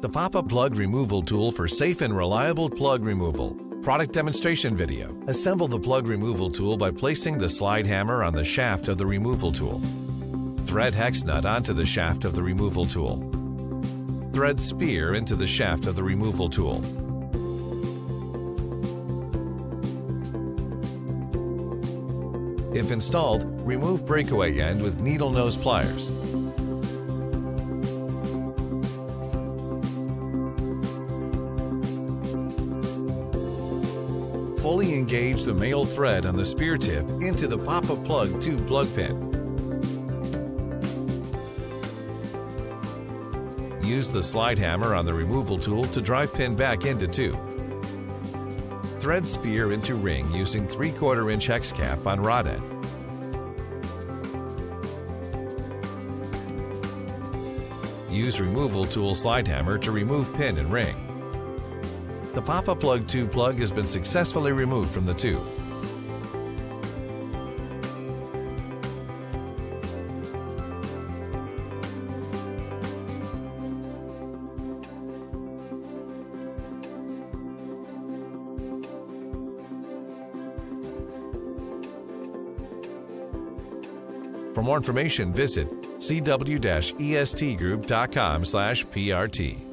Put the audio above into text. The Pop-A-Plug removal tool for safe and reliable plug removal. Product demonstration video. Assemble the plug removal tool by placing the slide hammer on the shaft of the removal tool. Thread hex nut onto the shaft of the removal tool. Thread spear into the shaft of the removal tool. If installed, remove breakaway end with needle nose pliers. Fully engage the male thread on the spear tip into the Pop-A-Plug tube plug pin. Use the slide hammer on the removal tool to drive pin back into tube. Thread spear into ring using 3/4 inch hex cap on rod end. Use removal tool slide hammer to remove pin and ring. The Pop-A-Plug tube plug has been successfully removed from the tube. For more information, visit cw-estgroup.com/PRT.